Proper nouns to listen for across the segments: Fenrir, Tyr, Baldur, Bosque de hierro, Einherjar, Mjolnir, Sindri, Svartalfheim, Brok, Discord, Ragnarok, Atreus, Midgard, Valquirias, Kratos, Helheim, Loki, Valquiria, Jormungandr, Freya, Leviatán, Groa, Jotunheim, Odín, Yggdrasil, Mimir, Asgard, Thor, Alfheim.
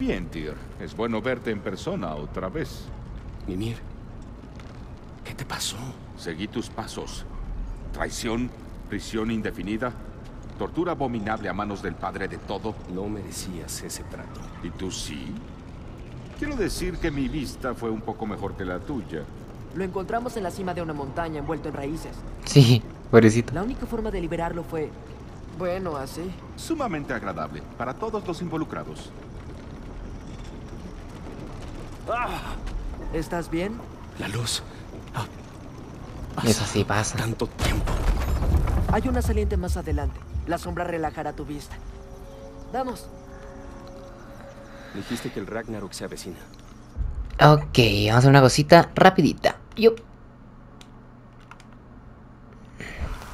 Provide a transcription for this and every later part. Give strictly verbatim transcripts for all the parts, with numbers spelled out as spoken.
Bien, Tyr. Es bueno verte en persona otra vez. Mimir, ¿qué te pasó? Seguí tus pasos. Traición, prisión indefinida, tortura abominable a manos del padre de todo. No merecías ese trato. ¿Y tú sí? Quiero decir que mi vista fue un poco mejor que la tuya. Lo encontramos en la cima de una montaña envuelto en raíces. Sí, pobrecito. La única forma de liberarlo fue... bueno, así. Sumamente agradable para todos los involucrados. Ah, ¿estás bien? La luz. Ah, pasa. Eso sí pasa. Tanto tiempo. Hay una saliente más adelante. La sombra relajará tu vista. Vamos. Dijiste que el Ragnarok se avecina. Ok, vamos a hacer una cosita rapidita. Yup.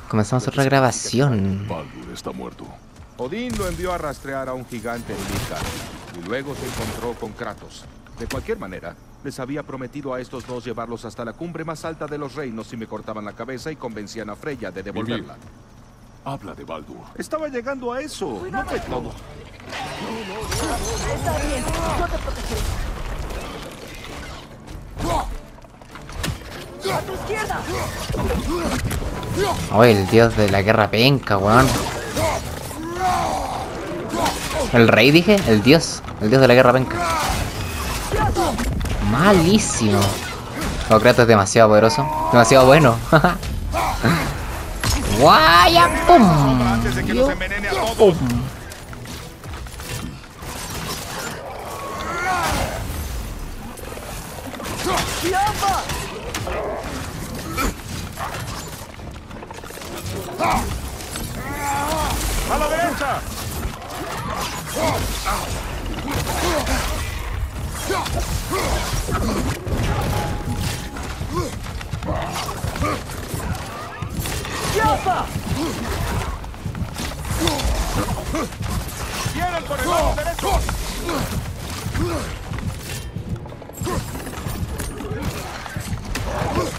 Comenzamos otra grabación. Baldur está muerto. Odín lo envió a rastrear a un gigante en Midgard y luego se encontró con Kratos. De cualquier manera, les había prometido a estos dos llevarlos hasta la cumbre más alta de los reinos si me cortaban la cabeza y convencían a Freya de devolverla. Mimir, habla de Baldur. Estaba llegando a eso. Cuidado. No te todo. No, no, no, no. Está bien, yo te protegeré. ¡A tu izquierda! Oh, el dios de la guerra penca, weón. El rey, dije, el dios. El dios de la guerra penca. Malísimo. Oh, Kratos es demasiado poderoso. Demasiado bueno. Guaya, pum. Pum. A la derecha. ¡Yapa! ¡Vienen por el lado derecho! ¡Abajo!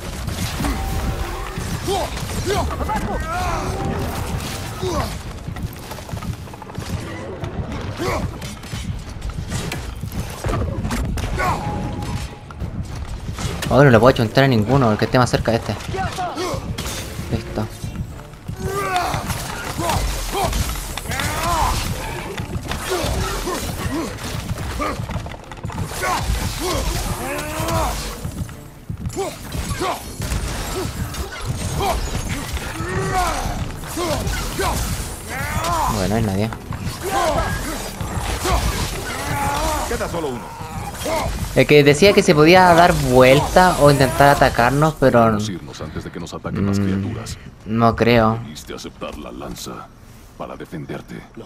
Ahora no le puedo chuntar a ninguno, el que esté más cerca de este. Listo. Bueno, no hay nadie. Queda solo uno. El que decía que se podía dar vuelta o intentar atacarnos, pero antes de que nos ataquen las criaturas. No creo. Debiste aceptar la lanza para defenderte. No.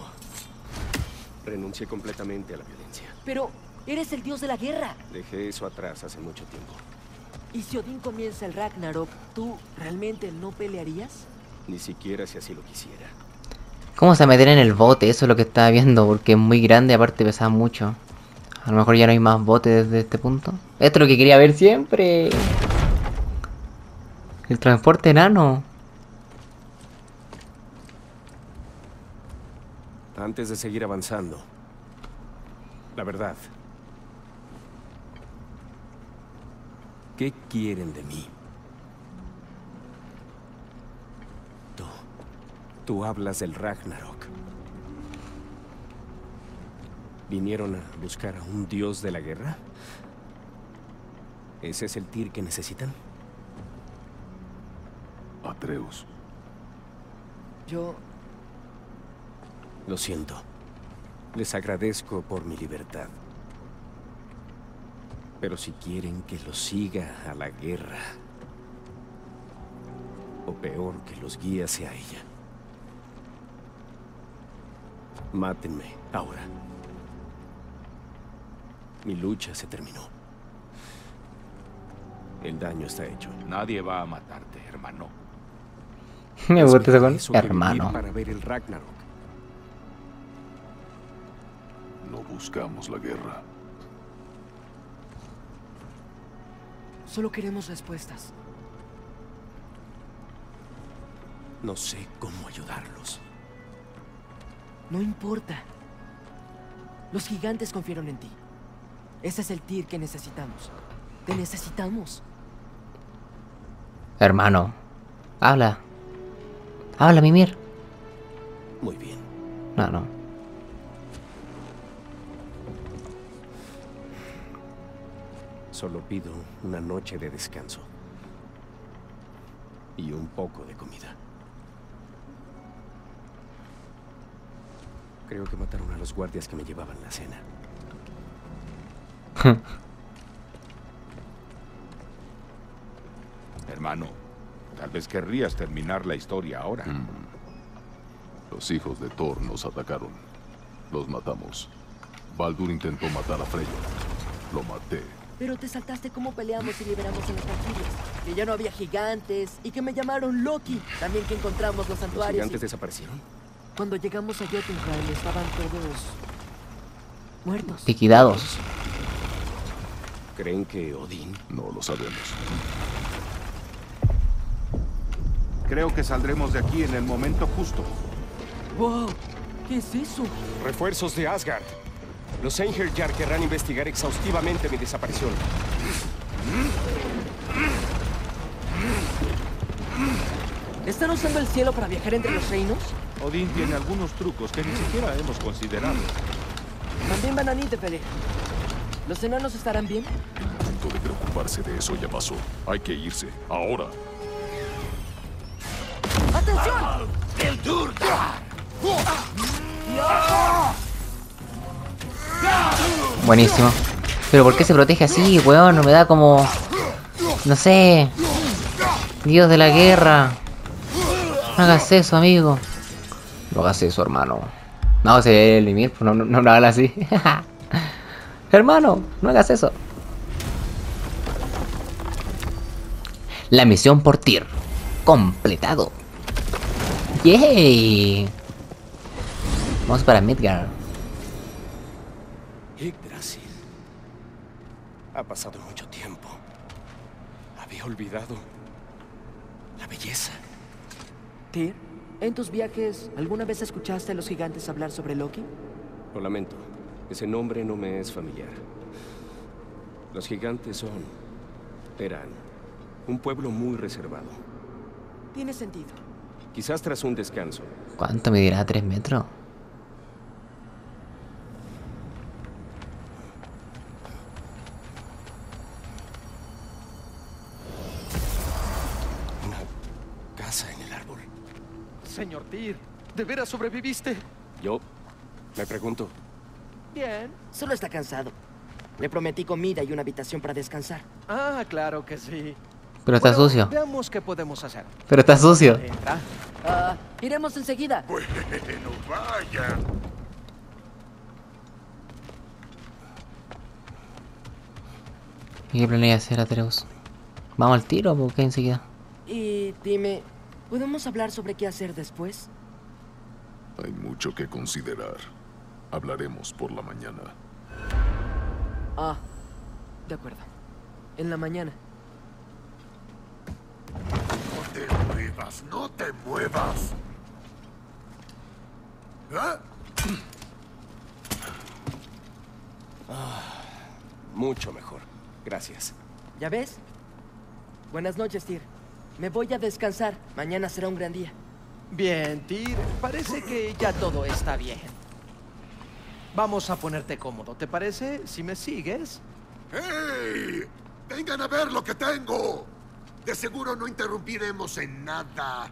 Renuncié completamente a la violencia. Pero eres el dios de la guerra. Dejé eso atrás hace mucho tiempo. ¿Y si Odín comienza el Ragnarok, tú realmente no pelearías? Ni siquiera si así lo quisiera. ¿Cómo se meter en el bote? Eso es lo que estaba viendo, porque es muy grande, aparte pesaba mucho. A lo mejor ya no hay más botes desde este punto. Esto es lo que quería ver siempre. El transporte enano. Antes de seguir avanzando. La verdad. ¿Qué quieren de mí? Tú. Tú hablas del Ragnarok. ¿Vinieron a buscar a un dios de la guerra? ¿Ese es el Tyr que necesitan? Atreus. Yo... lo siento. Les agradezco por mi libertad. Pero si quieren que los siga a la guerra... o peor, que los guíe hacia ella... mátenme ahora. Mi lucha se terminó. El daño está hecho. Nadie va a matarte, hermano. Me gusta ese con hermano. Para ver el Ragnarok. No buscamos la guerra. Solo queremos respuestas. No sé cómo ayudarlos. No importa. Los gigantes confiaron en ti. Ese es el Tyr que necesitamos. Te necesitamos. Hermano, habla. Habla, Mimir. Muy bien. No, no. Solo pido una noche de descanso. Y un poco de comida. Creo que mataron a los guardias que me llevaban la cena. Hermano, tal vez querrías terminar la historia ahora. Mm. Los hijos de Thor nos atacaron. Los matamos. Baldur intentó matar a Freya. Lo maté. Pero te saltaste cómo peleamos y liberamos a los Valquirias. Que ya no había gigantes y que me llamaron Loki. También que encontramos los santuarios. ¿Los gigantes y... desaparecieron? Cuando llegamos a Jotunheim estaban todos... muertos. Liquidados. ¿Creen que Odín? No lo sabemos. Creo que saldremos de aquí en el momento justo. ¡Wow! ¿Qué es eso? Refuerzos de Asgard. Los Einherjar querrán investigar exhaustivamente mi desaparición. ¿Están usando el cielo para viajar entre los reinos? Odín tiene algunos trucos que ni siquiera hemos considerado. También van a Midgard. ¿Los enanos estarán bien? El momento de preocuparse de eso ya pasó. Hay que irse, ahora. ¡Atención! ¡El Durga! Buenísimo. Pero ¿por qué se protege así, weón? Me da como... no sé... Dios de la guerra. No hagas eso, amigo. No hagas eso, hermano. No, se ve el Mimir, no, no, no lo hagas así. Hermano, no hagas eso. La misión por Tyr. Completado. ¡Yay! Vamos para Midgard. Yggdrasil. Ha pasado mucho tiempo. Había olvidado la belleza. Tyr, en tus viajes, ¿alguna vez escuchaste a los gigantes hablar sobre Loki? Lo lamento. Ese nombre no me es familiar. Los gigantes son... eran... un pueblo muy reservado. Tiene sentido. Quizás tras un descanso. ¿Cuánto medirá? ¿Tres metros? Una casa en el árbol. Señor Tyr, ¿de veras sobreviviste? Yo... me pregunto... Bien. Solo está cansado. Le prometí comida y una habitación para descansar. Ah, claro que sí. Pero está bueno, sucio. Veamos qué podemos hacer. Pero está sucio. Ah, iremos enseguida. Bueno, vaya. ¿Y qué planeas hacer, Atreus? ¿Vamos al tiro o qué enseguida? Y dime, ¿podemos hablar sobre qué hacer después? Hay mucho que considerar. Hablaremos por la mañana. Ah, de acuerdo. En la mañana. No te muevas, no te muevas. ¿Ah? Ah, mucho mejor. Gracias. ¿Ya ves? Buenas noches, Tyr. Me voy a descansar. Mañana será un gran día. Bien, Tyr. Parece que ya todo está bien. Vamos a ponerte cómodo, ¿te parece? Si me sigues. ¡Hey! ¡Vengan a ver lo que tengo! De seguro no interrumpiremos en nada.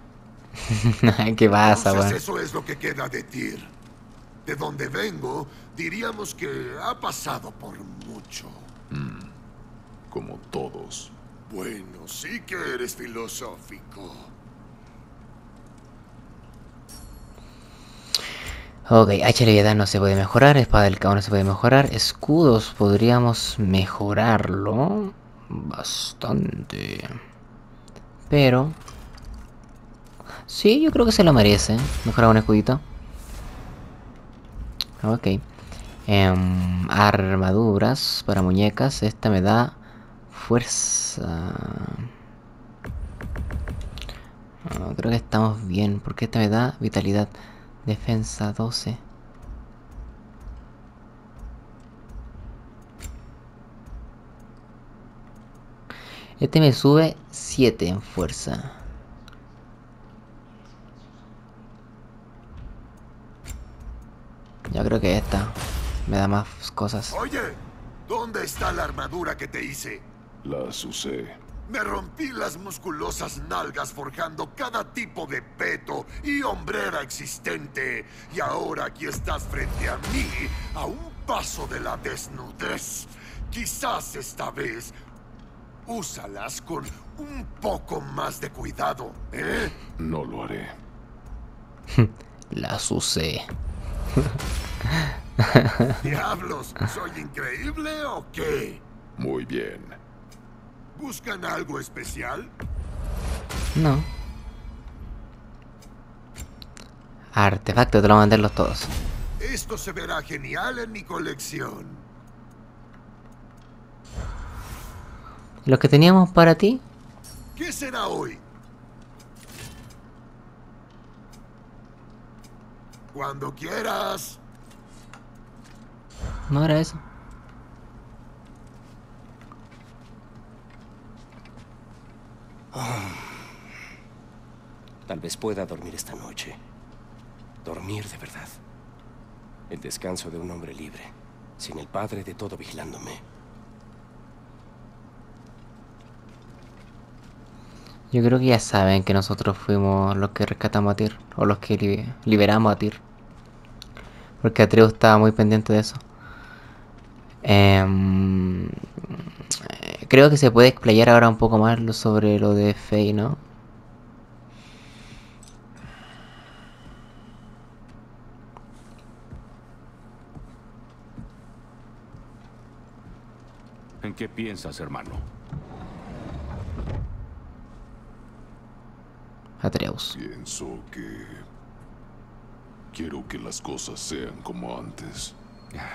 ¿Qué pasa, güey? Entonces, eso es lo que queda de Tyr. De donde vengo, diríamos que ha pasado por mucho. Mm, como todos. Bueno, sí que eres filosófico. Ok, hacha de Leviatán no se puede mejorar, espada del cabo no se puede mejorar, escudos podríamos mejorarlo bastante. Pero... sí, yo creo que se lo merece, mejorar un escudito. Ok. Um, armaduras para muñecas, esta me da fuerza. Oh, creo que estamos bien, porque esta me da vitalidad. Defensa doce. Este me sube siete en fuerza. Yo creo que esta me da más cosas. Oye, ¿dónde está la armadura que te hice? Las usé. Me rompí las musculosas nalgas forjando cada tipo de peto y hombrera existente. Y ahora aquí estás frente a mí, a un paso de la desnudez. Quizás esta vez úsalas con un poco más de cuidado, ¿eh? No lo haré. Las usé. Diablos, ¿soy increíble o qué? Muy bien. ¿Buscan algo especial? No. Artefacto, te lo voy a venderlos todos. Esto se verá genial en mi colección. Lo que teníamos para ti. ¿Qué será hoy? Cuando quieras. No era eso. Tal vez pueda dormir esta noche. Dormir de verdad. El descanso de un hombre libre, sin el padre de todo vigilándome. Yo creo que ya saben que nosotros fuimos los que rescatamos a Tyr, o los que liberamos a Tyr, porque Atreus estaba muy pendiente de eso. Eh, creo que se puede explayar ahora un poco más sobre lo de Fey, ¿no? ¿En qué piensas, hermano? Atreus. Pienso que... quiero que las cosas sean como antes.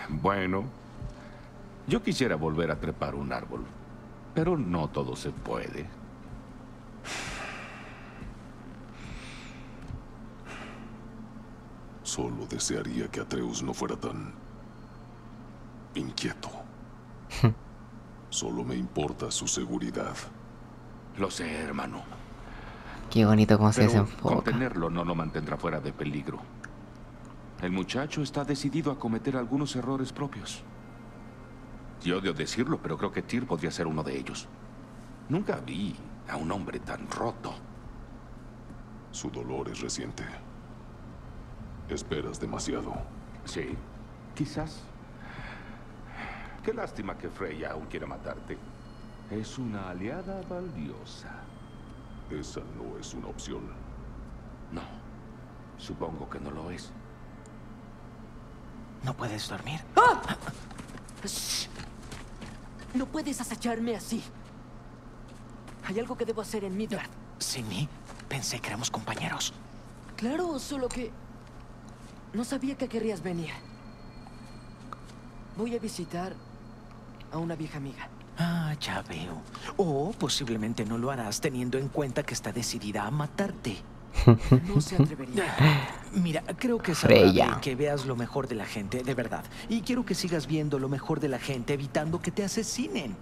Bueno, yo quisiera volver a trepar un árbol, pero no todo se puede. Solo desearía que Atreus no fuera tan inquieto. Solo me importa su seguridad. Lo sé, hermano. Qué bonito cómo se desenfoca. Contenerlo no lo mantendrá fuera de peligro. El muchacho está decidido a cometer algunos errores propios. Y odio decirlo, pero creo que Tyr podría ser uno de ellos. Nunca vi a un hombre tan roto. Su dolor es reciente. Esperas demasiado. Sí, quizás. Qué lástima que Freya aún quiera matarte. Es una aliada valiosa. Esa no es una opción. No, supongo que no lo es. ¿No puedes dormir? ¡Ah! Shh. No puedes acecharme así. Hay algo que debo hacer en Midgard. Sin mí, pensé que éramos compañeros. Claro, solo que... no sabía que querrías venir. Voy a visitar a una vieja amiga. Ah, ya veo. O posiblemente no lo harás teniendo en cuenta que está decidida a matarte. No se atrevería. Mira, creo que es que veas lo mejor de la gente, de verdad. Y quiero que sigas viendo lo mejor de la gente, evitando que te asesinen.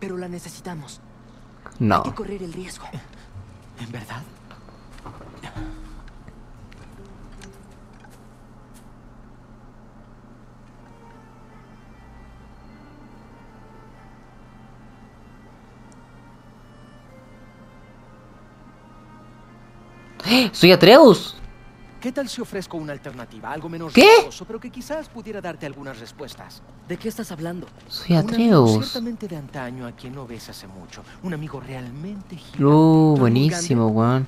Pero la necesitamos. No. Hay que correr el riesgo. ¿En verdad? ¡Soy Atreus! ¿Qué tal si ofrezco una alternativa? Algo menos riesgoso, pero que quizás pudiera darte algunas respuestas. ¿De qué estás hablando? Soy Atreus. Un ciertamente de antaño a quien no ves hace mucho. Un amigo realmente gigante. ¡Oh, buenísimo, weón!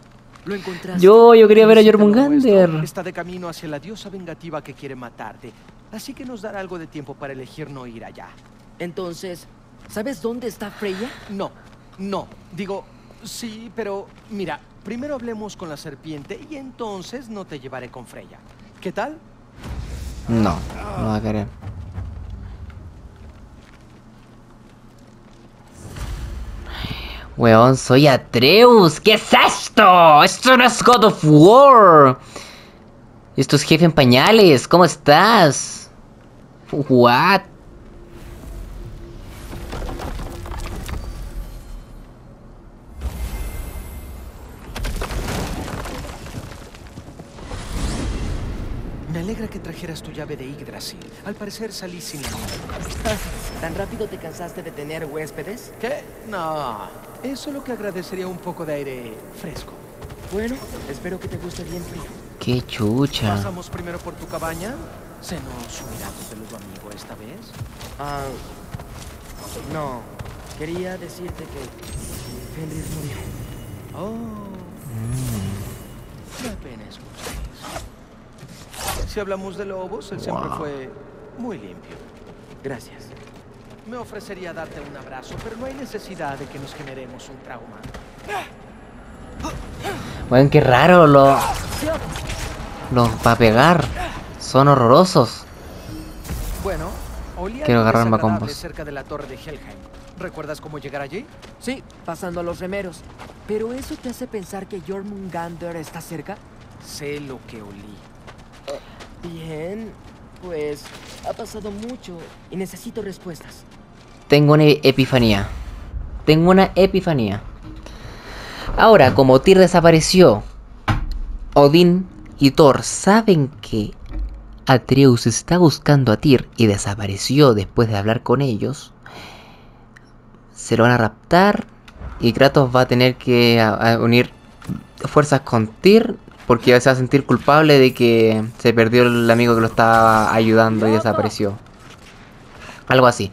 Yo, yo quería ver a Jormungandr. Está de camino hacia la diosa vengativa que quiere matarte. Así que nos dará algo de tiempo para elegir no ir allá. Entonces, ¿sabes dónde está Freya? No, no. Digo, sí, pero mira... primero hablemos con la serpiente y entonces no te llevaré con Freya. ¿Qué tal? No, no va a querer. Weón, soy Atreus. ¿Qué es esto? Esto no es God of War. Esto es jefe en pañales. ¿Cómo estás? What? trajeras tu llave de Yggdrasil. Al parecer salí sin la mía. ¿Tan rápido te cansaste de tener huéspedes? ¿Qué? No. Es solo que agradecería un poco de aire fresco. Bueno, espero que te guste bien frío. ¡Qué chucha! ¿Pasamos primero por tu cabaña? ¿Se nos unirá tu peludo amigo esta vez? Ah... Uh, no. Quería decirte que... Fenrir murió. Oh... Mm. La pena es mucho. Si hablamos de lobos, él wow. siempre fue muy limpio. Gracias. Me ofrecería darte un abrazo, pero no hay necesidad de que nos generemos un trauma. Bueno, qué raro lo... Los para pegar. Son horrorosos. Bueno, quiero agarrarme a combos. Cerca de la torre de Helheim. ¿Recuerdas cómo llegar allí? Sí, pasando a los remeros. ¿Pero eso te hace pensar que Jormungandr está cerca? Sé lo que olí. Uh, bien, pues ha pasado mucho y necesito respuestas. Tengo una epifanía. Tengo una epifanía. Ahora, como Tyr desapareció, Odín y Thor saben que Atreus está buscando a Tyr y desapareció después de hablar con ellos. Se lo van a raptar y Kratos va a tener que a, a unir fuerzas con Tyr porque se va a sentir culpable de que se perdió el amigo que lo estaba ayudando y desapareció. Algo así.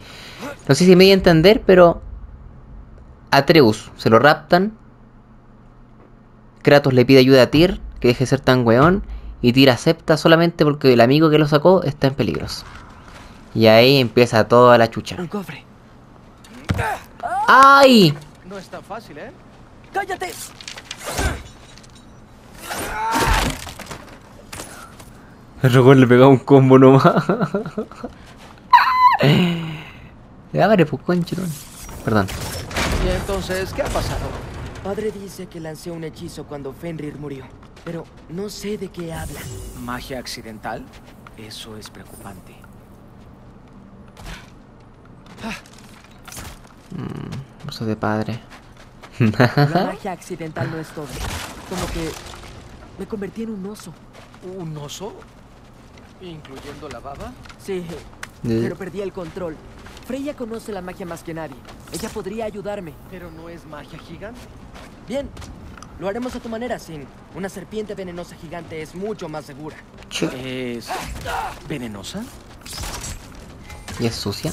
No sé si me voy a entender, pero Atreus se lo raptan. Kratos le pide ayuda a Tyr, que deje de ser tan weón. Y Tyr acepta solamente porque el amigo que lo sacó está en peligro. Y ahí empieza toda la chucha. Un cofre. ¡Ay! No es tan fácil, ¿eh? ¡Cállate! El robot le pegaba un combo nomás. Le abre por conchilón. Perdón. ¿Y entonces qué ha pasado? Padre dice que lancé un hechizo cuando Fenrir murió. Pero no sé de qué habla. ¿Magia accidental? Eso es preocupante. Mm, uso de padre. La magia accidental no es todo. Como que me convertí en un oso. ¿Un oso? ¿Incluyendo la baba? Sí, pero perdí el control. Freya conoce la magia más que nadie. Ella podría ayudarme. ¿Pero no es magia gigante? Bien. Lo haremos a tu manera, Sin. Una serpiente venenosa gigante es mucho más segura. ¿Es venenosa? ¿Y es sucia?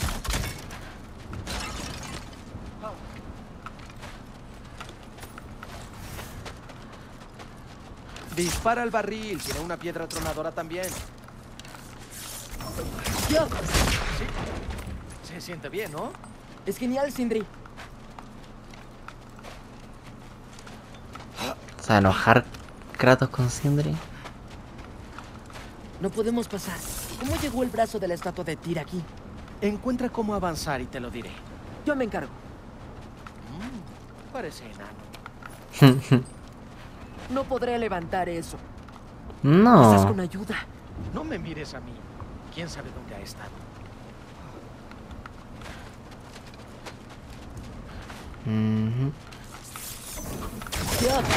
Dispara al barril. Tiene una piedra tronadora también. Dios. Sí. Se siente bien, ¿no? Es genial, Sindri. A enojar Kratos con Sindri. No podemos pasar. ¿Cómo llegó el brazo de la estatua de Tyr aquí? Encuentra cómo avanzar y te lo diré. Yo me encargo. Mm, parece enano. No podré levantar eso. No. Estás con ayuda. No me mires a mí. ¿Quién sabe dónde ha estado? Mm-hmm.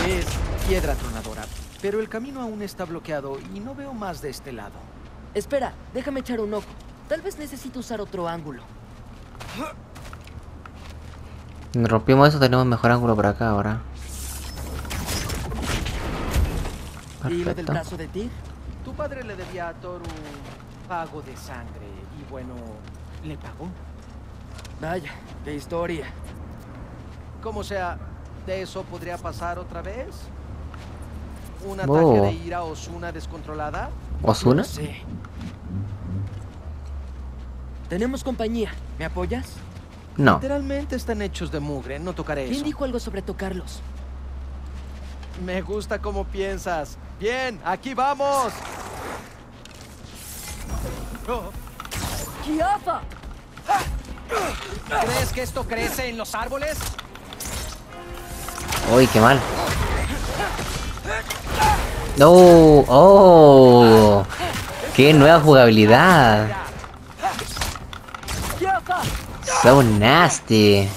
Es piedra tronadora, pero el camino aún está bloqueado y no veo más de este lado. Espera, déjame echar un ojo. Tal vez necesito usar otro ángulo. Rompimos eso, tenemos mejor ángulo por acá ahora. Perfecto. ¿Y lo del brazo de Tyr? Tu padre le debía a Thor un pago de sangre y bueno, le pagó. Vaya, qué historia. Como sea... ¿De eso podría pasar otra vez? ¿Un ataque oh. de ira Osuna descontrolada? ¿Osuna? No sé. Tenemos compañía. ¿Me apoyas? No. Literalmente están hechos de mugre. No tocaré eso. ¿Quién dijo algo sobre tocarlos? Me gusta cómo piensas. Bien, aquí vamos. ¡Kiafa! ¿Crees que esto crece en los árboles? Uy, qué mal. No, oh, oh, qué nueva jugabilidad. So nasty.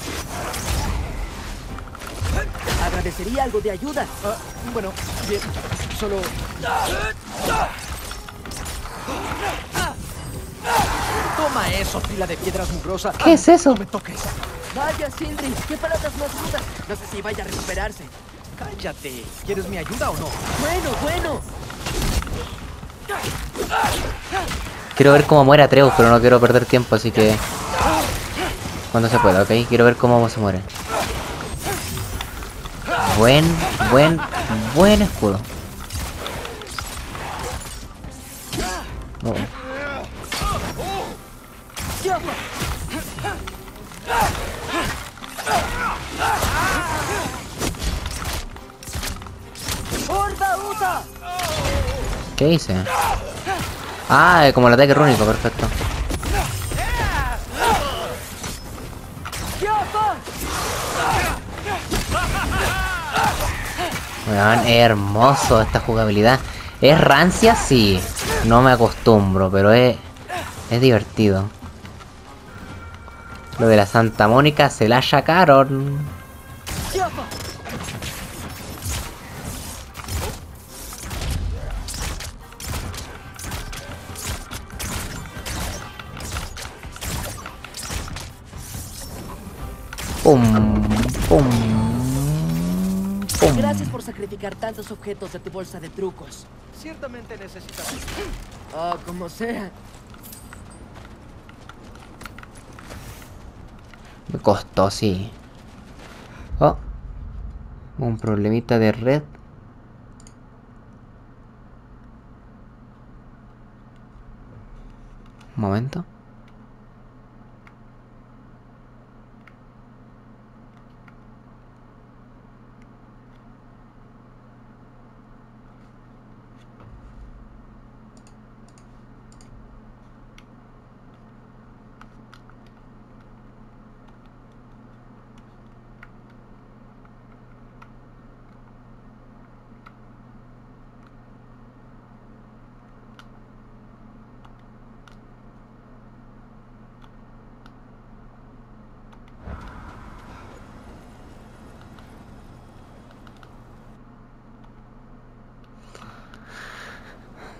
Agradecería algo de ayuda. Uh, bueno, bien, solo. Toma eso, fila de piedras mugrosa. ¿Qué es eso? No me toques. Vaya, Sindri, qué palabras más rudas. No sé si vaya a recuperarse. Cállate. ¿Quieres mi ayuda o no? Bueno, bueno. Quiero ver cómo muere Atreus, pero no quiero perder tiempo, así que... cuando se pueda, ¿ok? Quiero ver cómo se muere. Buen, buen, buen escudo. Oh. ¿Qué hice? Ah, como el ataque rúnico, perfecto. Bueno, es hermoso esta jugabilidad. ¿Es rancia? Sí. No me acostumbro, pero es... es divertido. Lo de la Santa Mónica se la sacaron. Pum, pum, pum. Gracias por sacrificar tantos objetos de tu bolsa de trucos. Ciertamente necesitamos. Ah, oh, como sea. Me costó, sí. Oh. Un problemita de red. Un momento.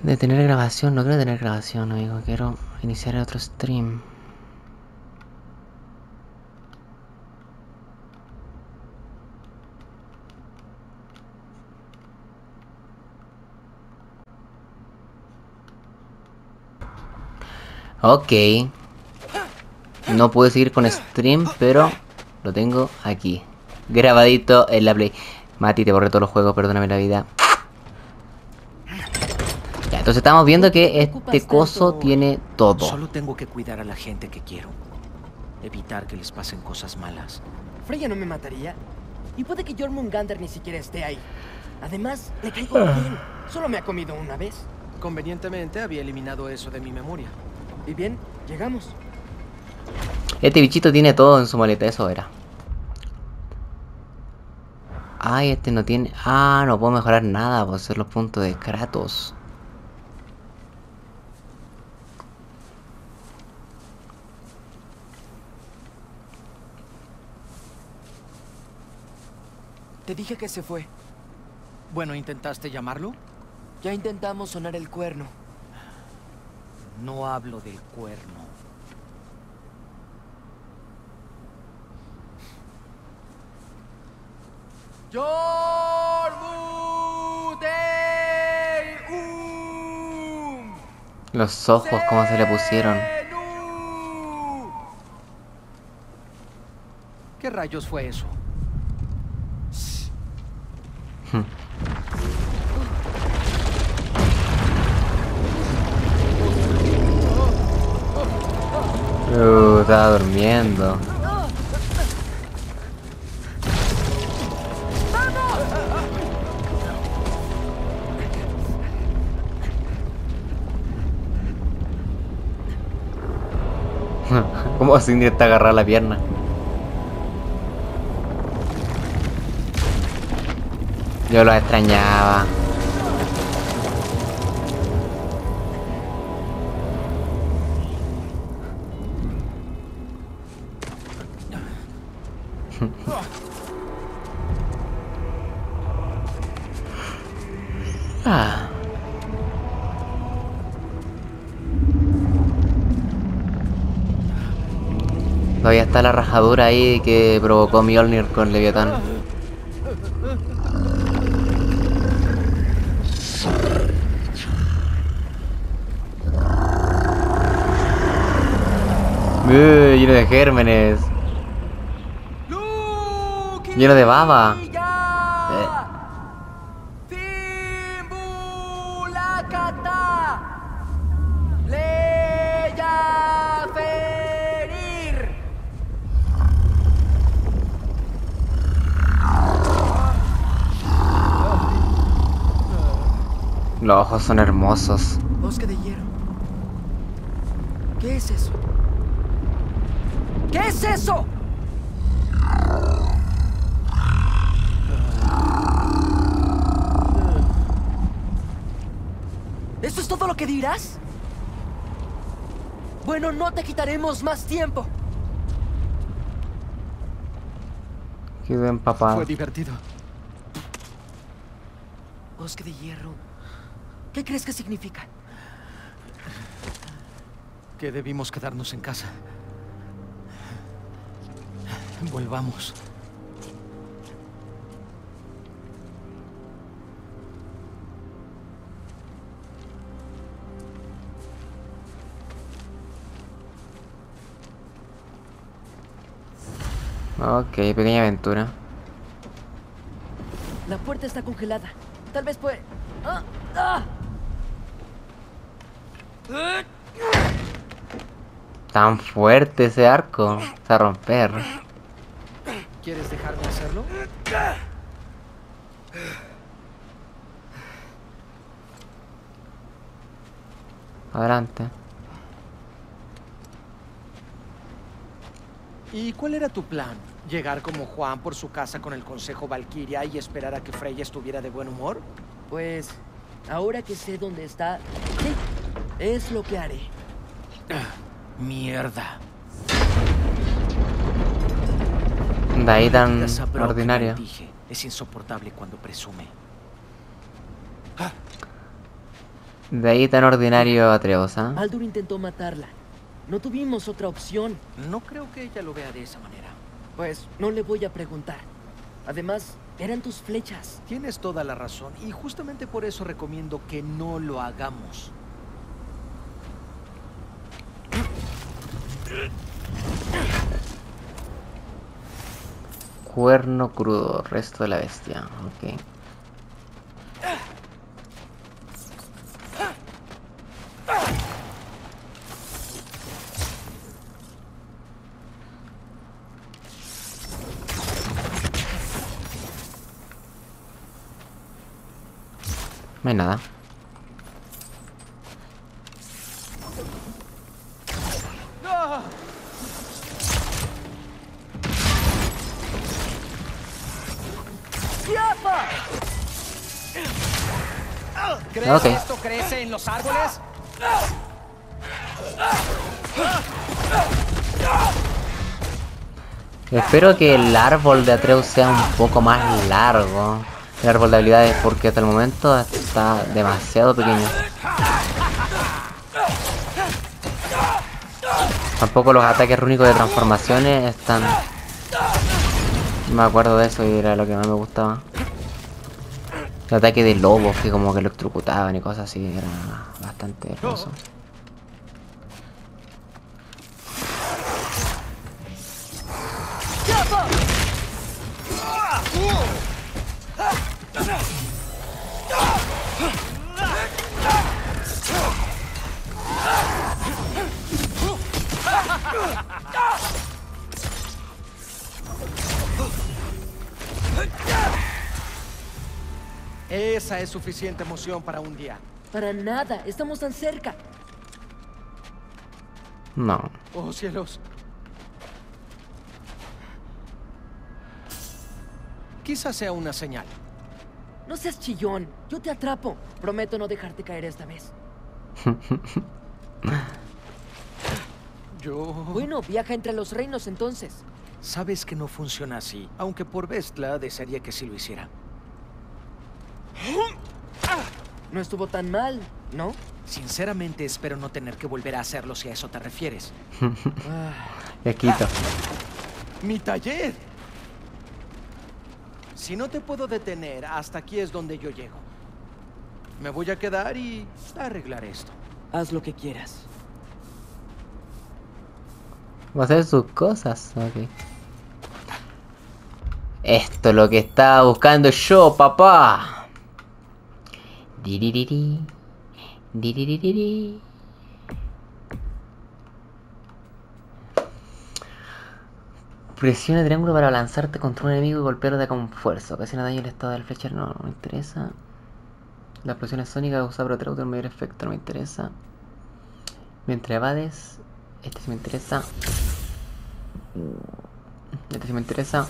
De tener grabación, no quiero tener grabación, amigo. Quiero iniciar otro stream. Ok. No pude seguir con stream, pero lo tengo aquí. Grabadito en la Play. Mati, te borré todos los juegos, perdóname la vida. Entonces estamos viendo que este coso tiene todo. Solo tengo que cuidar a la gente que quiero. Evitar que les pasen cosas malas. Freya no me mataría. Y puede que Jormungandr ni siquiera esté ahí. Además, le caigo bien. Solo me ha comido una vez. Convenientemente había eliminado eso de mi memoria. Y bien, llegamos. Este bichito tiene todo en su maleta, eso era. Ay, este no tiene... ah, no puedo mejorar nada por hacer los puntos de Kratos. Te dije que se fue. Bueno, ¿intentaste llamarlo? Ya intentamos sonar el cuerno. No hablo del cuerno. Los ojos, ¿cómo se le pusieron? ¿Qué rayos fue eso? Uh, estaba durmiendo. ¿Cómo Sindri está agarrar la pierna? Yo lo extrañaba. Ah. Todavía está la rajadura ahí que provocó Mjolnir con Leviatán. Uh, lleno de gérmenes. Lleno de baba. Los ojos son hermosos. Bosque de hierro. ¿Qué es eso? ¿Qué es eso? ¿Eso es todo lo que dirás? Bueno, no te quitaremos más tiempo. Quedé empapado. Fue divertido. Bosque de hierro. ¿Qué crees que significa? Que debimos quedarnos en casa. Volvamos. Ok, pequeña aventura. La puerta está congelada. Tal vez puede... ¡Ah! ¡Ah! Tan fuerte ese arco. Se va a romper. ¿Quieres dejarme hacerlo? Adelante. ¿Y cuál era tu plan? ¿Llegar como Juan por su casa con el Consejo Valquiria y esperar a que Freya estuviera de buen humor? Pues, ahora que sé dónde está... ¿Sí? Es lo que haré. Mierda. De ahí tan ordinaria. Es insoportable cuando presume. De ahí tan ordinario Atreus, ¿eh? Baldur intentó matarla. No tuvimos otra opción. No creo que ella lo vea de esa manera. Pues no le voy a preguntar. Además, eran tus flechas. Tienes toda la razón. Y justamente por eso recomiendo que no lo hagamos. Cuerno crudo, resto de la bestia, ok. No hay nada. ¿Crees que esto crece en los árboles? Espero que el árbol de Atreus sea un poco más largo. El árbol de habilidades, porque hasta el momento está demasiado pequeño. Tampoco los ataques rúnicos de transformaciones están... Me acuerdo de eso y era lo que más me gustaba. El ataque de lobos que como que electrocutaban y cosas así, era bastante hermoso. Esa es suficiente emoción para un día. Para nada, estamos tan cerca. No. Oh, cielos. Quizás sea una señal. No seas chillón, yo te atrapo. Prometo no dejarte caer esta vez. Yo... Bueno, viaja entre los reinos entonces. Sabes que no funciona así, aunque por Vestla desearía que sí lo hiciera. No estuvo tan mal. ¿No? Sinceramente espero no tener que volver a hacerlo si a eso te refieres. Le quito. ¡Mi taller! Si no te puedo detener, hasta aquí es donde yo llego. Me voy a quedar y arreglar esto. Haz lo que quieras. Va a hacer sus cosas. Ok. Esto es lo que estaba buscando yo, papá. Diririri. Diririri. Presiona el triángulo para lanzarte contra un enemigo y golpearlo con fuerza. Ocasiona daño el estado del flecha. No, no me interesa. Las presiones sónicas usadas para atrautar un mayor efecto. No me interesa. Mientras evades. Este sí me interesa. Este sí me interesa.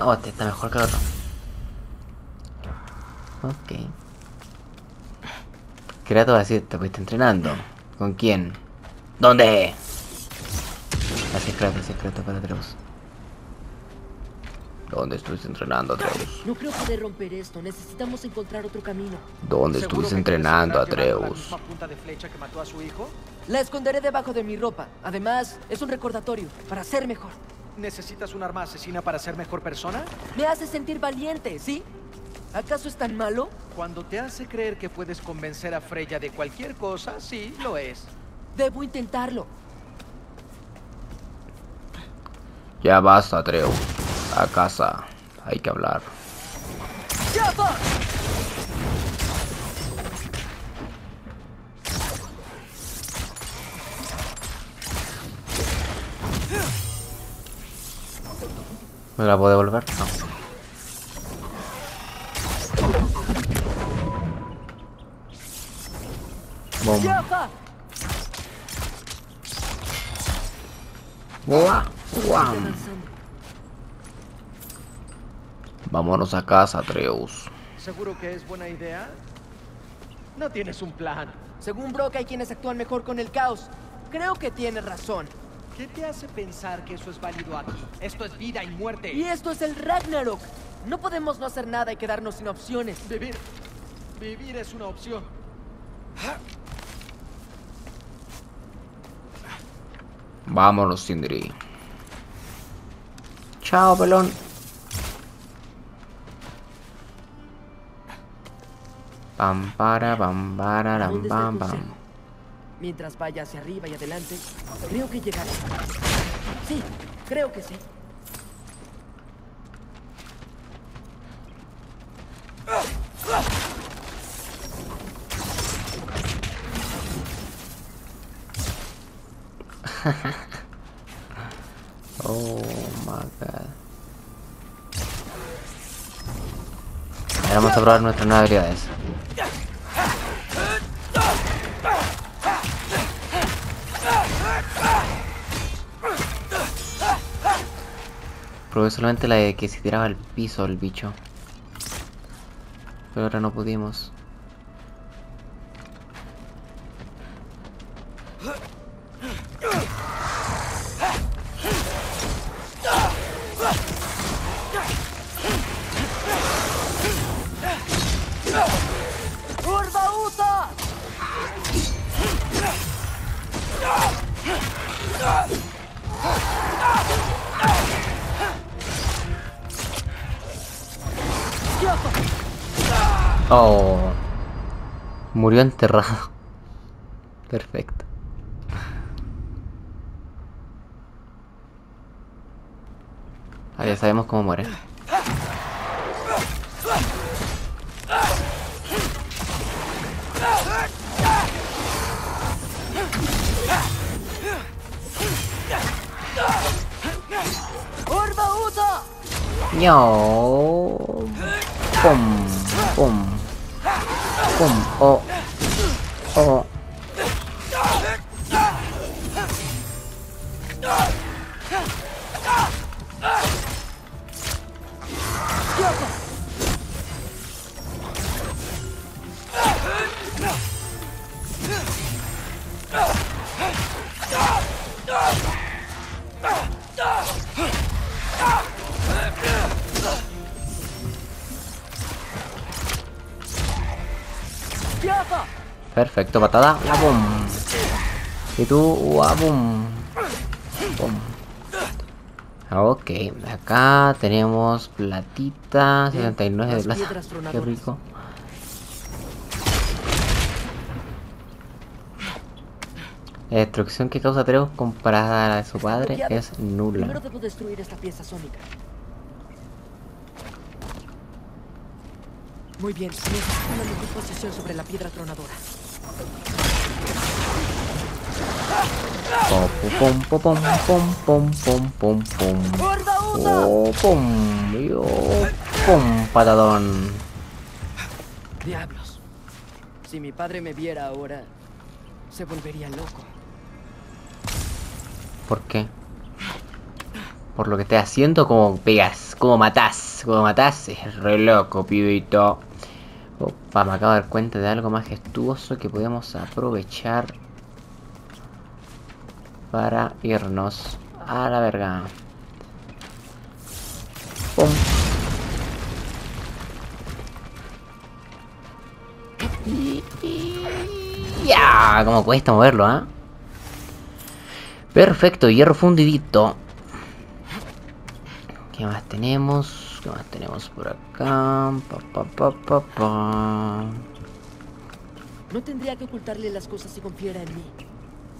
Oh, este está mejor que el otro. Ok. Kratos así, te fuiste entrenando. ¿Con quién? ¿Dónde? Así es Kratos, así es Kratos para Atreus. ¿Dónde estuviste entrenando, Atreus? No creo poder romper esto, necesitamos encontrar otro camino. ¿Dónde estuviste entrenando, Atreus? ¿La punta de flecha que mató a su hijo? La esconderé debajo de mi ropa. Además, es un recordatorio para ser mejor. ¿Necesitas un arma asesina para ser mejor persona? Me hace sentir valiente, ¿sí? ¿Acaso es tan malo? Cuando te hace creer que puedes convencer a Freya de cualquier cosa, sí, lo es. Debo intentarlo. Ya basta, Atreus. A casa, hay que hablar. ¿Me la puedo devolver? No. Bomba. Guau, guau. Vámonos a casa, Atreus. ¿Seguro que es buena idea? No tienes un plan. Según Brok, hay quienes actúan mejor con el caos. Creo que tienes razón. ¿Qué te hace pensar que eso es válido aquí? Esto es vida y muerte. Y esto es el Ragnarok. No podemos no hacer nada y quedarnos sin opciones. Vivir. Vivir es una opción. Vámonos, Sindri. Chao, pelón. Pam, para, pam, para, ram, pam, pam. Mientras vaya hacia arriba y adelante, creo que llegaré. Sí, creo que sí. Oh, my God. Ahora vamos a probar nuestras nuevas habilidades. Probé solamente la de que se tiraba al piso el bicho. Pero ahora no pudimos. Oh, murió enterrado. Perfecto. Ah, ya sabemos cómo muere. No. Pum, pum. Oh, oh. Perfecto, patada. ¡Wabum! Y tú, ¡wabum! ¡Bum! Ok, acá tenemos platita, sesenta y nueve de plata. Qué rico. La destrucción que causa Atreus comparada a la de su padre es nula. Primero debo destruir esta pieza sónica. Muy bien, necesito una mejor posición sobre la piedra tronadora. Pom pom pom pom pom pom pom pom. Oh, pom, yo, pom, patadón. Diablos. Si mi padre me viera ahora, se volvería loco. ¿Por qué? Por lo que estás haciendo, como pegas, como matás, como matás, es re loco, pibito. Opa, me acabo de dar cuenta de algo majestuoso que podemos aprovechar para irnos a la verga. ¡Pum! ¡Ya! Como cuesta moverlo, ¿ah? ¿eh? Perfecto, hierro fundidito. ¿Qué más tenemos? ¿Qué más tenemos por acá? Pa, pa, pa, pa, pa. No tendría que ocultarle las cosas si confiara en mí.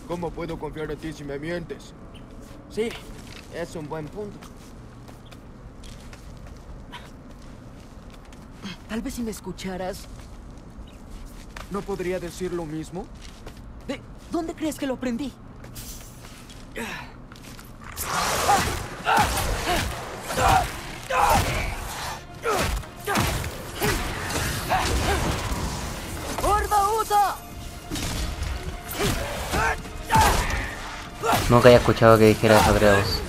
¿Cómo puedo confiar en ti si me mientes? Sí, es un buen punto. Tal vez si me escucharas... ¿No podría decir lo mismo? ¿De dónde crees que lo aprendí? Nunca había escuchado que dijera eso, Atreus.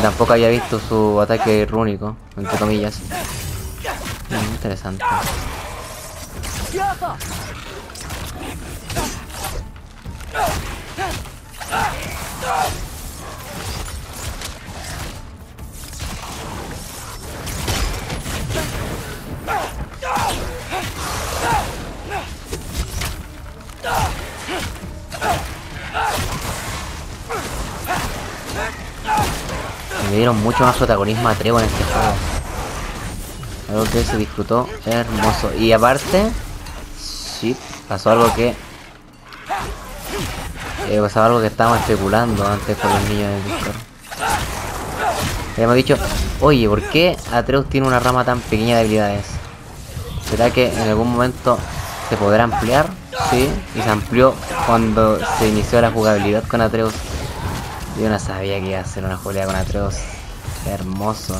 Tampoco había visto su ataque rúnico, entre comillas. Mm, interesante. Me dieron mucho más protagonismo a Trevo en este juego. Algo que se disfrutó hermoso. Y aparte, sí, pasó algo que... Eh, pasaba algo que estábamos especulando antes con los niños del Discord. Habíamos dicho, oye, ¿por qué Atreus tiene una rama tan pequeña de habilidades? ¿Será que en algún momento se podrá ampliar? Sí, y se amplió cuando se inició la jugabilidad con Atreus. Yo no sabía que iba a hacer una jugabilidad con Atreus. Hermoso.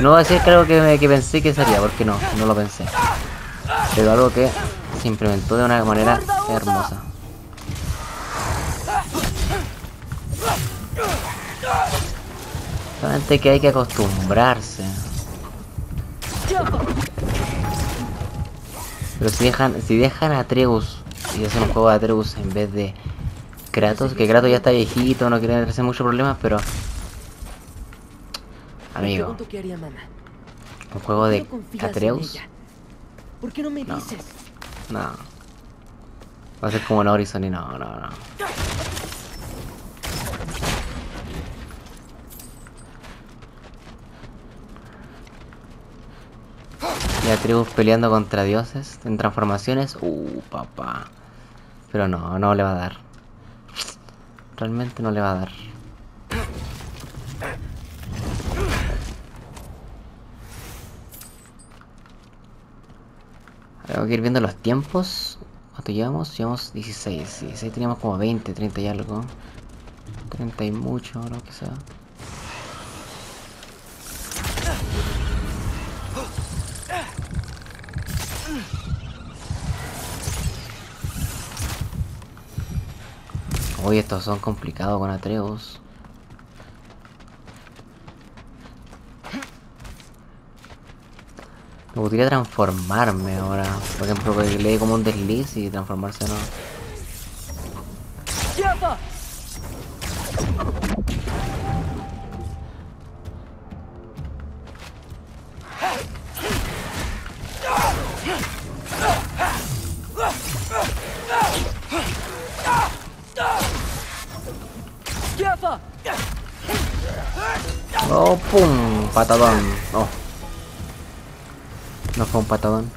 No voy a decir que algo que, que pensé que sería, porque no, no lo pensé. Pero algo que se implementó de una manera hermosa. Solamente que hay que acostumbrarse. Pero si dejan, si dejan a Atreus y hacen un juego de Atreus en vez de Kratos, que Kratos ya está viejito, no quiere hacer muchos problemas, pero... Amigo, un juego de Atreus. ¿Por qué no me dices? No. Va a ser como en Horizon y no, no, no. Y Atreus peleando contra dioses en transformaciones. Uh, papá. Pero no, no le va a dar. Realmente no le va a dar. Tengo que ir viendo los tiempos. ¿Cuánto llevamos? Llevamos dieciséis. dieciséis teníamos como veinte, treinta y algo. treinta y mucho, lo que sea. Uy, estos son complicados con Atreus. Me gustaría transformarme ahora. Por ejemplo, que le dé como un desliz y transformarse no. Oh, pum, patadón. Oh. No fue un patadón.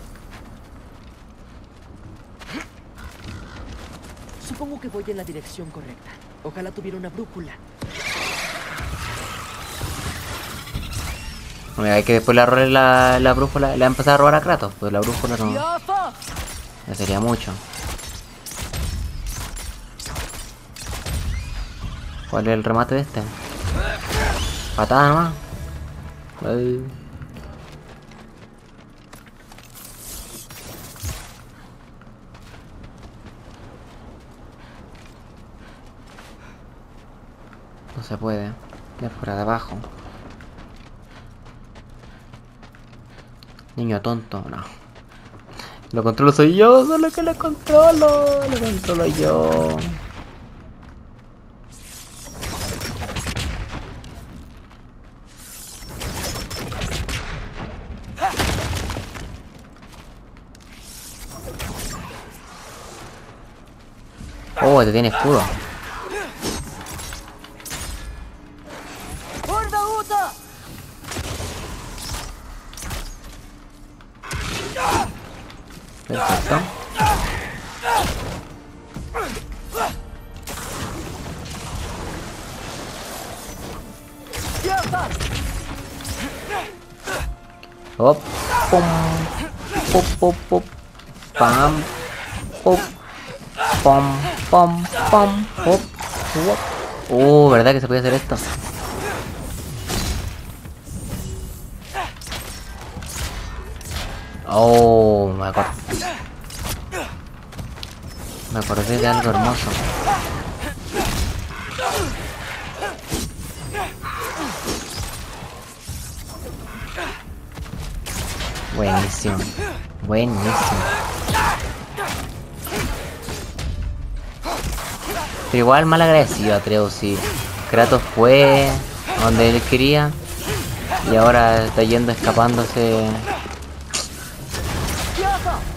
Supongo que voy en la dirección correcta. Ojalá tuviera una brújula. Mira, hay que después la robar la, la brújula. La empezar a robar a Kratos, pues la brújula no. Ya sería mucho. ¿Cuál es el remate de este? Patada nomás. Ay. No se puede. Es fuera de abajo. Niño tonto, no. Lo controlo soy yo, solo que lo controlo. Lo controlo yo. Oh, te tiene escudo. Perfecto. Hop, pum, pop, pop, pop, pam, pop, pam. Pom, pom, pop, pop. Oh, ¿verdad que se puede hacer esto? Oh, me acordé. Me acordé de algo hermoso. Buenísimo. Buenísimo. Pero igual mal agradecido Atreus, sí. Kratos fue donde él quería y ahora está yendo escapándose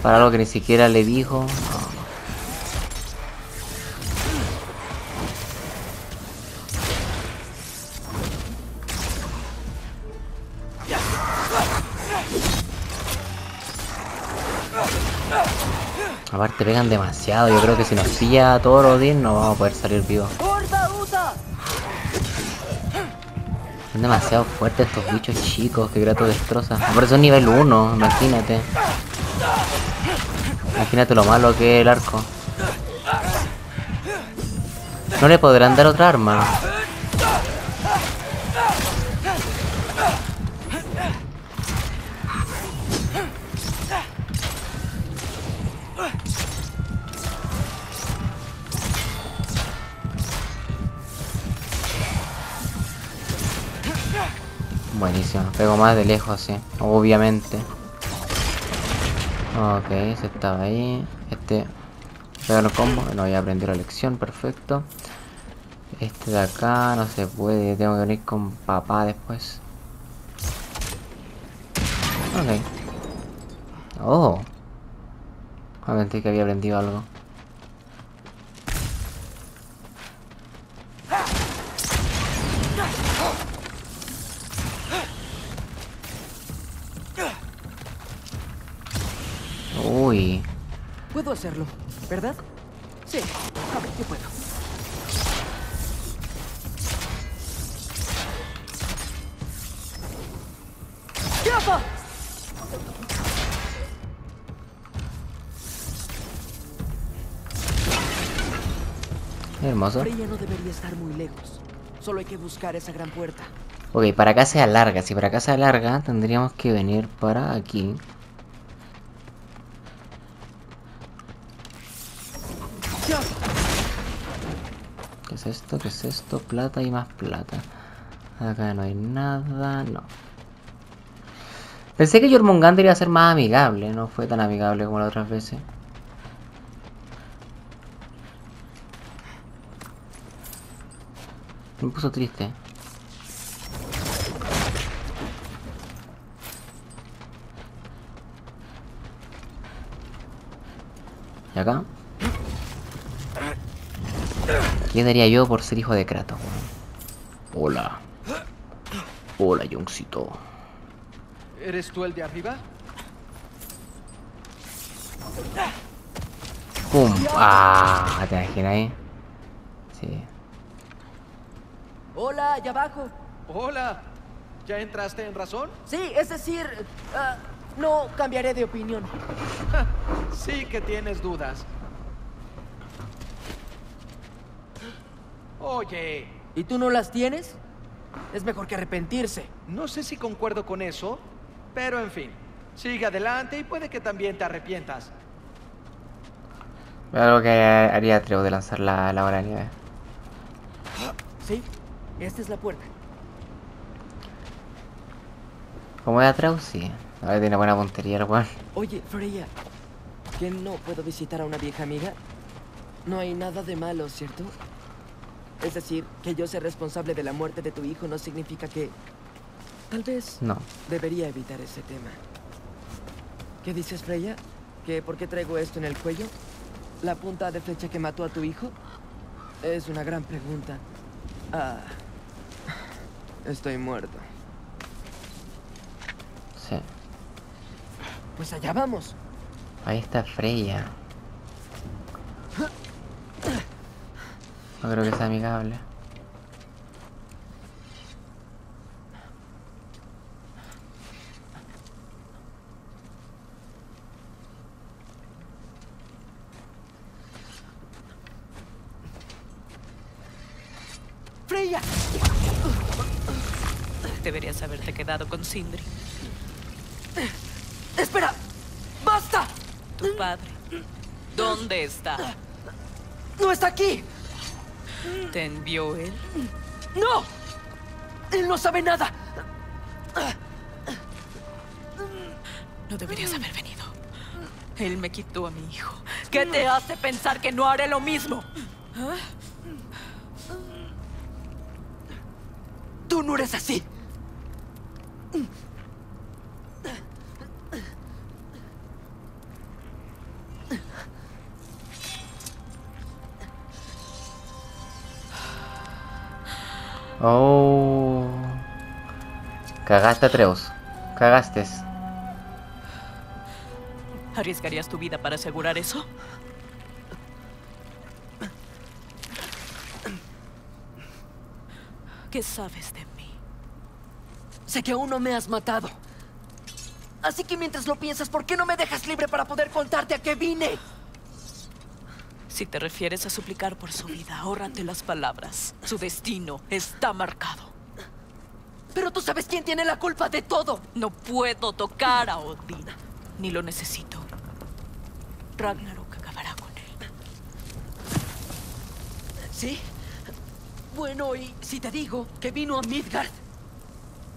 para algo que ni siquiera le dijo. Aparte pegan demasiado, yo creo que si nos pilla a Thor Odín no vamos a poder salir vivos. Son demasiado fuertes estos bichos chicos que Kratos destroza. Por eso es nivel uno, imagínate. Imagínate lo malo que es el arco. No le podrán dar otra arma. Buenísimo, pego más de lejos, sí, obviamente. Ok, ese estaba ahí. Este, pega los combos. No, ya aprendí la lección, perfecto. Este de acá no se puede, tengo que venir con papá después. Ok. Oh. Obviamente que había aprendido algo. Uy. Puedo hacerlo, ¿verdad? Sí, a ver, yo puedo. ¡Tiempo! Hermoso. Freya no debería estar muy lejos. Solo hay que buscar esa gran puerta. Ok, para acá se alarga. Si para acá se alarga, tendríamos que venir para aquí. ¿Qué es esto? ¿Qué es esto? Plata y más plata. Acá no hay nada, no. Pensé que Jormungandr iba a ser más amigable. No fue tan amigable como las otras veces. Me puso triste. ¿Y acá? ¿Qué daría yo por ser hijo de Kratos? Hola. Hola, Joncito. ¿Eres tú el de arriba? ¡Pum! ¡Ah! ¿Te imaginas ahí? Sí. Hola, allá abajo. Hola. ¿Ya entraste en razón? Sí, es decir, uh, no cambiaré de opinión. Sí que tienes dudas. Oye. ¿Y tú no las tienes? Es mejor que arrepentirse. No sé si concuerdo con eso, pero en fin. Sigue adelante y puede que también te arrepientas. Algo que haría Atreus de lanzar la, la bola de nieve. Sí, esta es la puerta. Como de Atreus, sí. Ahora tiene buena puntería el weón. Oye, Freya, ¿que no puedo visitar a una vieja amiga? No hay nada de malo, ¿cierto? Es decir, que yo sea responsable de la muerte de tu hijo no significa que... Tal vez... No. Debería evitar ese tema. ¿Qué dices, Freya? ¿Que por qué traigo esto en el cuello? ¿La punta de flecha que mató a tu hijo? Es una gran pregunta. Ah... Estoy muerto. Sí. Pues allá vamos. Ahí está Freya. No creo que sea amigable. ¡Freya! Deberías haberte quedado con Sindri. ¡Espera! ¡Basta! Tu padre. ¿Dónde está? ¡No está aquí! ¿Te envió él? ¡No! Él no sabe nada. No deberías haber venido. Él me quitó a mi hijo. ¿Qué te hace pensar que no haré lo mismo? ¿Ah? Tú no eres así. Oh, cagaste, Atreus. Cagaste. ¿Arriesgarías tu vida para asegurar eso? ¿Qué sabes de mí? Sé que aún no me has matado. Así que mientras lo piensas, ¿por qué no me dejas libre para poder contarte a qué vine? Si te refieres a suplicar por su vida, ahórrate las palabras. Su destino está marcado. Pero tú sabes quién tiene la culpa de todo. No puedo tocar a Odín. Ni lo necesito. Ragnarok acabará con él. ¿Sí? Bueno, y si te digo que vino a Midgard.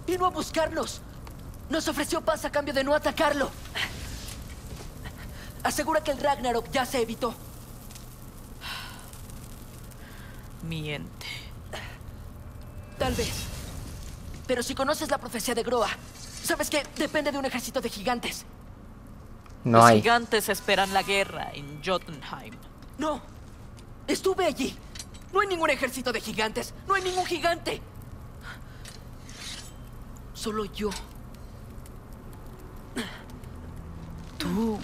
Vino a buscarnos. Nos ofreció paz a cambio de no atacarlo. Asegura que el Ragnarok ya se evitó. Miente. Tal vez. Pero si conoces la profecía de Groa, sabes que depende de un ejército de gigantes. No Los hay. gigantes esperan la guerra en Jotunheim. No. Estuve allí. No hay ningún ejército de gigantes. No hay ningún gigante. Solo yo. Tú...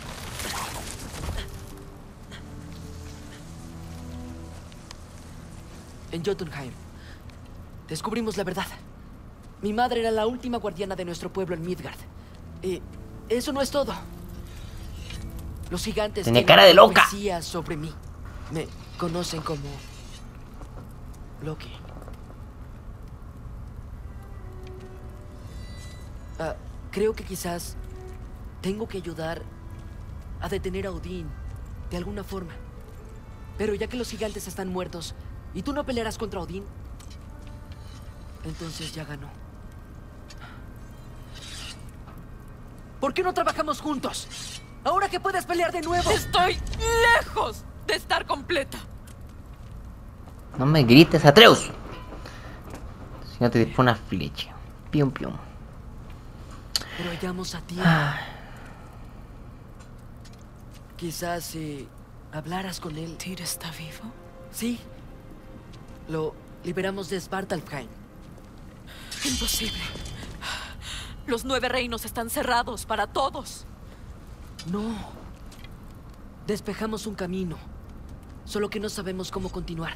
En Jotunheim, descubrimos la verdad. Mi madre era la última guardiana de nuestro pueblo en Midgard. Y eso no es todo. Los gigantes tienen cara de loca sobre mí. Me conocen como... Loki. Uh, creo que quizás tengo que ayudar a detener a Odín de alguna forma. Pero ya que los gigantes están muertos... ¿Y tú no pelearás contra Odín? Entonces ya ganó. ¿Por qué no trabajamos juntos? Ahora que puedes pelear de nuevo. Estoy lejos de estar completa. No me grites, Atreus. Si no te dispone una flecha. Pium, pium. Pero hallamos a ti. Ah. Quizás si hablaras con él. ¿Tyr está vivo? Sí. Lo liberamos de Svartalfheim. Imposible. Los nueve reinos están cerrados para todos. No. Despejamos un camino. Solo que no sabemos cómo continuar.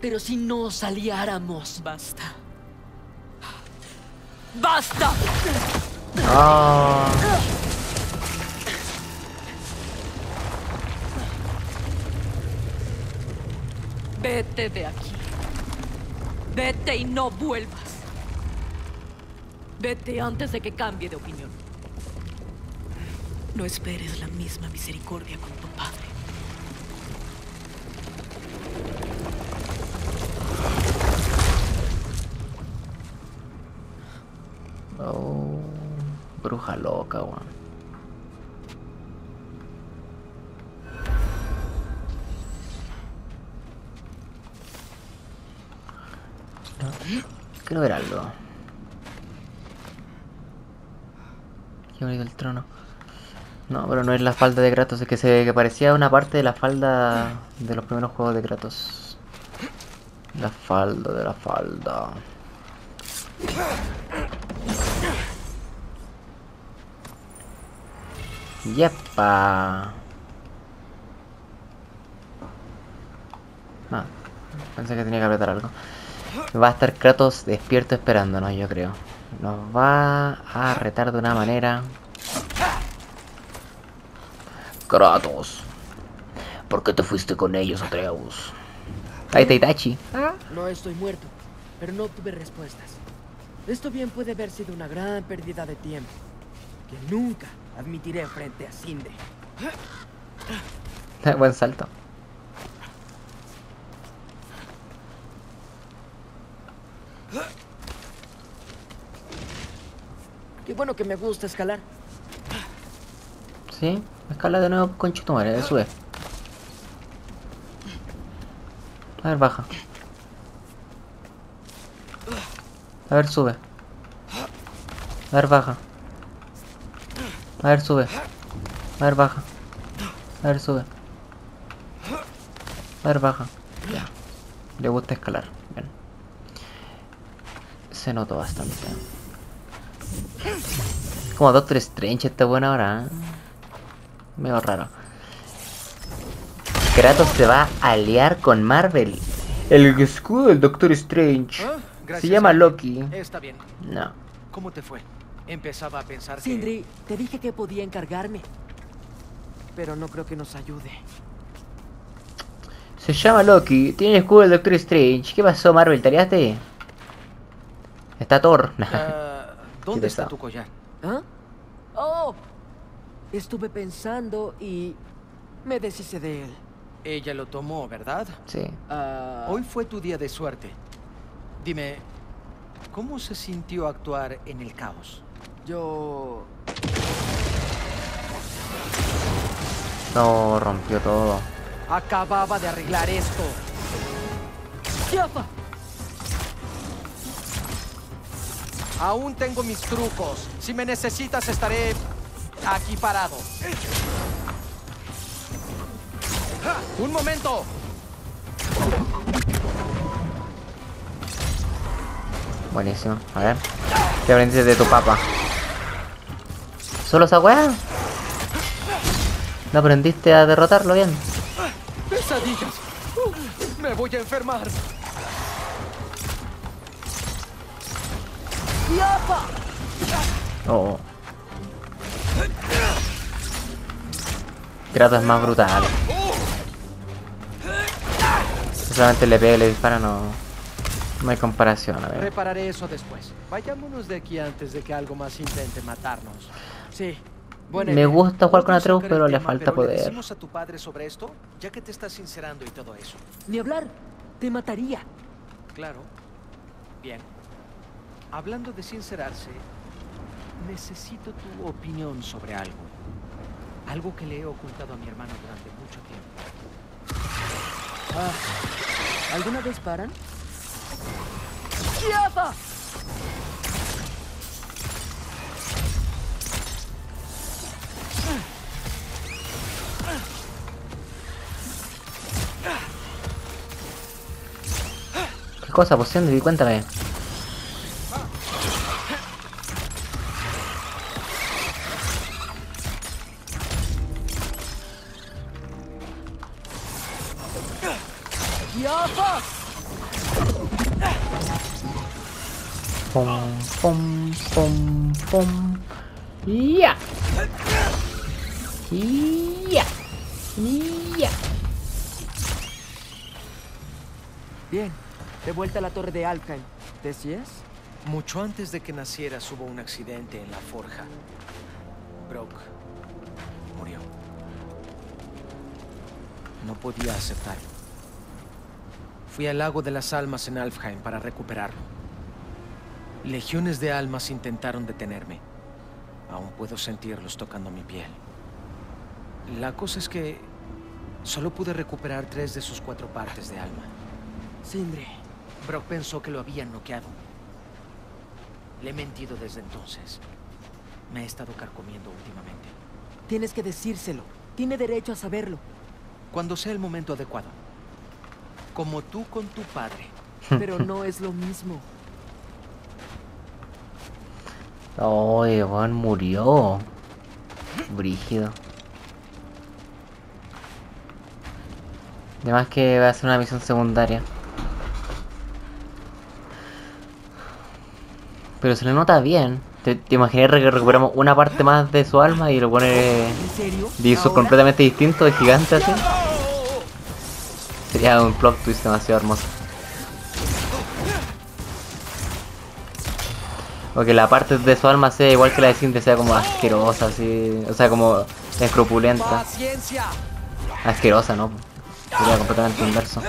Pero si nos aliáramos... Basta. ¡Basta! Ah. Vete de aquí. Vete y no vuelvas. Vete antes de que cambie de opinión. No esperes la misma misericordia con tu padre. Oh, bruja loca, weón. Quiero ver algo. Qué bonito el trono. No, pero no es la falda de Kratos, es que se que parecía una parte de la falda de los primeros juegos de Kratos. La falda de la falda. Yepa. Ah, pensé que tenía que apretar algo. Va a estar Kratos despierto esperándonos, yo creo. Nos va a retar de una manera. Kratos, ¿por qué te fuiste con ellos, Atreus? Ahí está Itachi. No estoy muerto, pero no obtuve respuestas. Esto bien puede haber sido una gran pérdida de tiempo que nunca admitiré frente a Sindri. Buen salto. Qué bueno que me gusta escalar. Sí, escala de nuevo con Chutumare, sube. A ver, baja. A ver, sube. A ver, baja. A ver, sube. A ver, baja. A ver, sube. A ver, baja. Ya. Le gusta escalar. Bien. Se notó bastante. Como Doctor Strange está buena ahora, ¿eh? Medio raro. Kratos se va a aliar con Marvel. El escudo del Doctor Strange. ¿Ah? Se llama Loki. Está bien. No. ¿Cómo te fue? Empezaba a pensar que... Sindri, te dije que podía encargarme. Pero no creo que nos ayude. Se llama Loki, tiene el escudo del Doctor Strange. ¿Qué pasó, Marvel? ¿Te aliaste? Está Thor. Uh, ¿Dónde está tu collar? ¿Ah? Oh, estuve pensando y me deshice de él. Ella lo tomó, ¿verdad? Sí. Uh, Hoy fue tu día de suerte. Dime, ¿cómo se sintió actuar en el caos? Yo... No, rompió todo. Acababa de arreglar esto. ¡Yapa! Aún tengo mis trucos. Si me necesitas, estaré aquí parado. ¡Un momento! Buenísimo. A ver. ¿Qué aprendiste de tu papá? ¿Solo esa weá? ¿No aprendiste a derrotarlo bien? ¡Pesadillas! ¡Me voy a enfermar! Oh. Kratos es más brutal. Solamente le pega y le dispara, no, no hay comparación. A ver. Repararé eso después. Vayámonos de aquí antes de que algo más intente matarnos. Sí. Buena idea. Me gusta jugar con Atreus, pero le falta poder. ¿Le decimos a tu padre sobre esto? Ya que te estás sincerando y todo eso. Ni hablar. Te mataría. Claro. Bien. Hablando de sincerarse, necesito tu opinión sobre algo. Algo que le he ocultado a mi hermano durante mucho tiempo. Ah, ¿alguna vez paran? ¡Yapa! ¿Qué cosa, Sindri? Cuéntame. Pom, pom, pom, pom. ¡Ya! ¡Ya! ¡Ya! Bien, de vuelta a la torre de Alfheim. ¿Decías? Mucho antes de que nacieras hubo un accidente en la forja. Brok murió. No podía aceptarlo. Fui al lago de las almas en Alfheim para recuperarlo. Legiones de almas intentaron detenerme. Aún puedo sentirlos tocando mi piel. La cosa es que solo pude recuperar tres de sus cuatro partes de alma. Sindri. Brok pensó que lo habían noqueado. Le he mentido desde entonces. Me he estado carcomiendo últimamente. Tienes que decírselo. Tiene derecho a saberlo. Cuando sea el momento adecuado. Como tú con tu padre. Pero no es lo mismo. Oh, Evan murió. Brígido. Además que va a ser una misión secundaria. Pero se le nota bien. Te, te imaginé que recuperamos una parte más de su alma y lo pone... de eso completamente distinto, de gigante así. Sería un plot twist demasiado hermoso. O que la parte de su alma sea igual que la de Sindri, sea como asquerosa, así... O sea, como escrupulenta. Asquerosa, ¿no? Sería completamente inverso.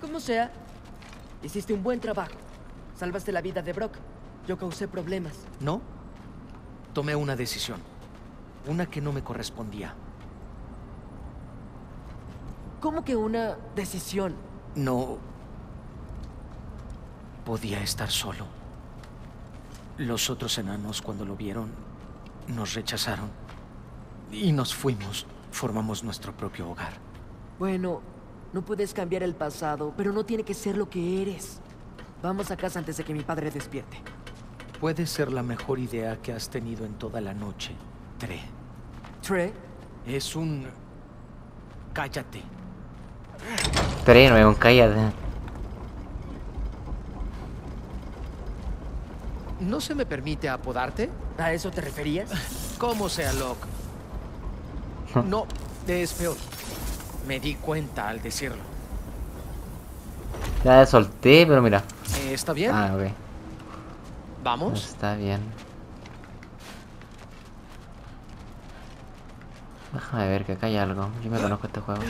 Como sea... Hiciste un buen trabajo. Salvaste la vida de Brok. Yo causé problemas. No. Tomé una decisión. Una que no me correspondía. ¿Cómo que una decisión? No... podía estar solo. Los otros enanos, cuando lo vieron, nos rechazaron. Y nos fuimos. Formamos nuestro propio hogar. Bueno... no puedes cambiar el pasado, pero no tiene que ser lo que eres. Vamos a casa antes de que mi padre despierte. Puede ser la mejor idea que has tenido en toda la noche, Tre. ¿Tre? Es un... cállate. Tre, no es un cállate. ¿No se me permite apodarte? ¿A eso te referías? ¿Cómo sea, Locke? No, es peor. Me di cuenta al decirlo. Ya la solté, pero mira. ¿Está bien? Ah, ok. ¿Vamos? Está bien. Déjame ver que acá hay algo. Yo me conozco este juego.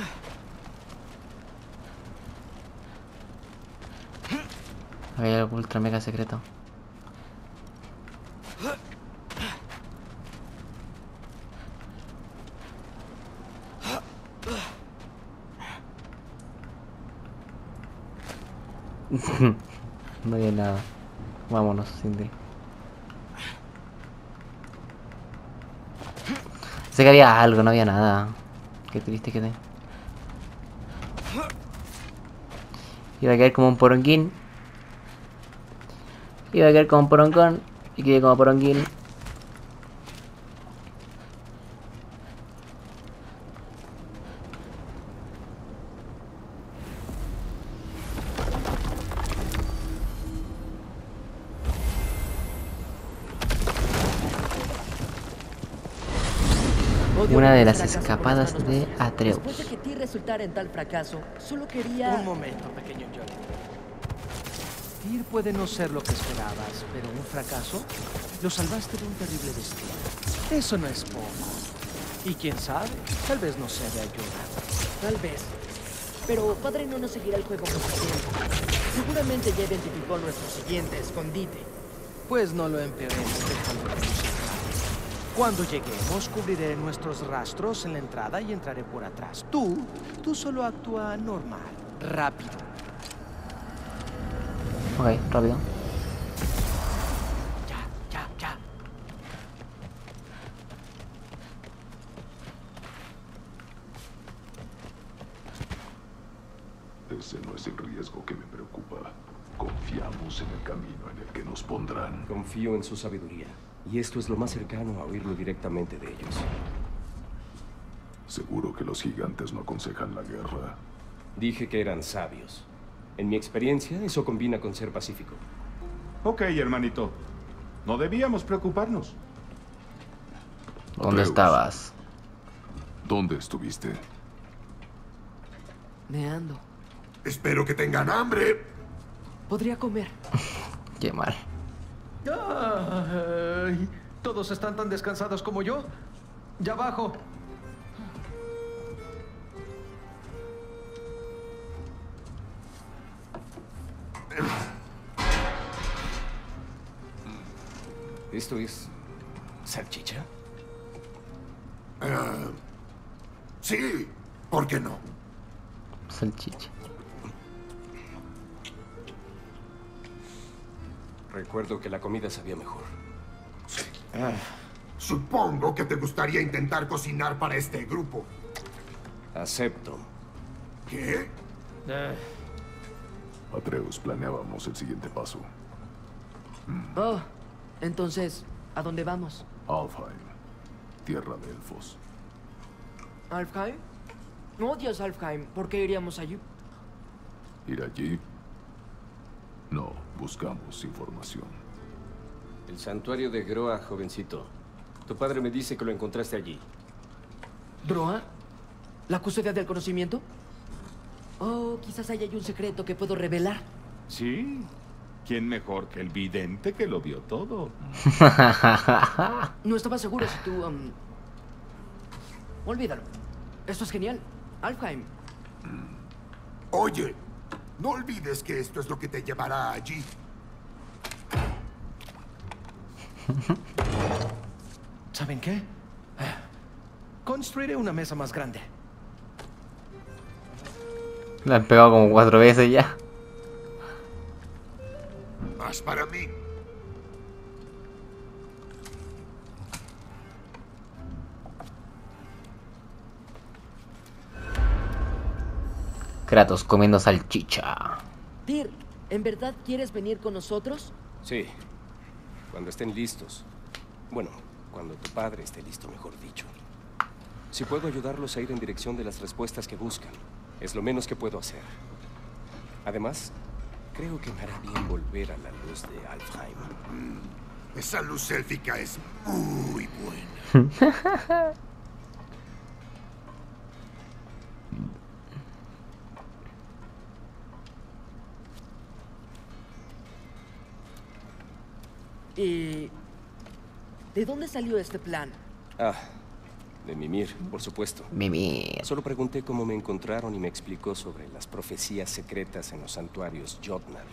Acá hay algo ultra mega secreto. No hay nada. Vámonos, Sindri. Sé que había algo, no había nada. Qué triste que te... Iba a caer como un poronguín. Iba a caer como un porongón. Y quedé como poronguín. Una de las escapadas de Atreus. Después de que Tyr resultara en tal fracaso, solo quería... Un momento, pequeño Jordi. Tyr puede no ser lo que esperabas, pero un fracaso lo salvaste de un terrible destino. Eso no es poco. Y quién sabe, tal vez no sea de ayuda. Tal vez. Pero padre no nos seguirá el juego por tiempo. Seguramente ya identificó nuestro siguiente escondite. Pues no lo empeoremos dejando. Cuando lleguemos, cubriré nuestros rastros en la entrada y entraré por atrás. Tú, tú solo actúa normal, rápido. Ok, rápido. Ya, ya, ya. Ese no es el riesgo que me preocupa. Confiamos en el camino en el que nos pondrán. Confío en su sabiduría. Y esto es lo más cercano a oírlo directamente de ellos. Seguro que los gigantes no aconsejan la guerra. Dije que eran sabios. En mi experiencia, eso combina con ser pacífico. Ok, hermanito. No debíamos preocuparnos. ¿Dónde estabas? ¿Dónde estuviste? Meando. Espero que tengan hambre. Podría comer. Qué mal. Ay, ¿todos están tan descansados como yo? Ya abajo. ¿Esto es salchicha? Uh, sí, ¿por qué no? Salchicha. Recuerdo que la comida sabía mejor. Sí. Ah. Supongo que te gustaría intentar cocinar para este grupo. Acepto. ¿Qué? Ah. Atreus, planeábamos el siguiente paso. Oh, entonces, ¿a dónde vamos? Alfheim, tierra de elfos. ¿Alfheim? No odias Alfheim, ¿por qué iríamos allí? ¿Ir allí? No, buscamos información. El santuario de Groa, jovencito. Tu padre me dice que lo encontraste allí. ¿Groa? ¿La custodia del conocimiento? Oh, quizás haya un secreto que puedo revelar. Sí. ¿Quién mejor que el vidente que lo vio todo? No estaba seguro si tú... Um... Olvídalo. Esto es genial. Alfheim. Oye, no olvides que esto es lo que te llevará allí. ¿Saben qué? Construiré una mesa más grande. La han pegado como cuatro veces ya. Más para mí. Kratos comiendo salchicha. Tyr, ¿en verdad quieres venir con nosotros? Sí, cuando estén listos. Bueno, cuando tu padre esté listo, mejor dicho. Si puedo ayudarlos a ir en dirección de las respuestas que buscan, es lo menos que puedo hacer. Además, creo que me hará bien volver a la luz de Alfheim. Mm, esa luz élfica es muy buena. ¿Y de dónde salió este plan? Ah... De Mimir, por supuesto. Mimir. Solo pregunté cómo me encontraron y me explicó sobre las profecías secretas en los santuarios Jotunheim.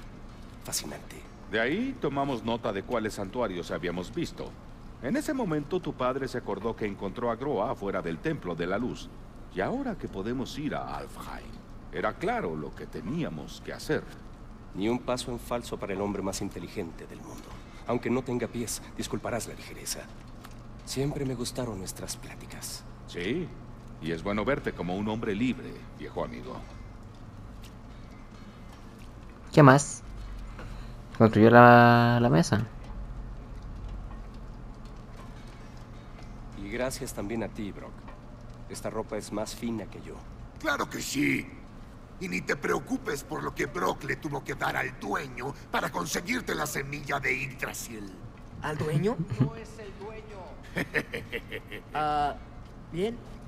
Fascinante. De ahí tomamos nota de cuáles santuarios habíamos visto. En ese momento tu padre se acordó que encontró a Groa afuera del Templo de la Luz. Y ahora que podemos ir a Alfheim, era claro lo que teníamos que hacer. Ni un paso en falso para el hombre más inteligente del mundo. Aunque no tenga pies, disculparás la ligereza. Siempre me gustaron nuestras pláticas. Sí, y es bueno verte como un hombre libre, viejo amigo. ¿Qué más? Construyó la, la mesa. Y gracias también a ti, Brok. Esta ropa es más fina que yo. ¡Claro que sí! Y ni te preocupes por lo que Brok le tuvo que dar al dueño para conseguirte la semilla de Yggdrasil. ¿Al dueño? No es el dueño. Ah, uh, bien.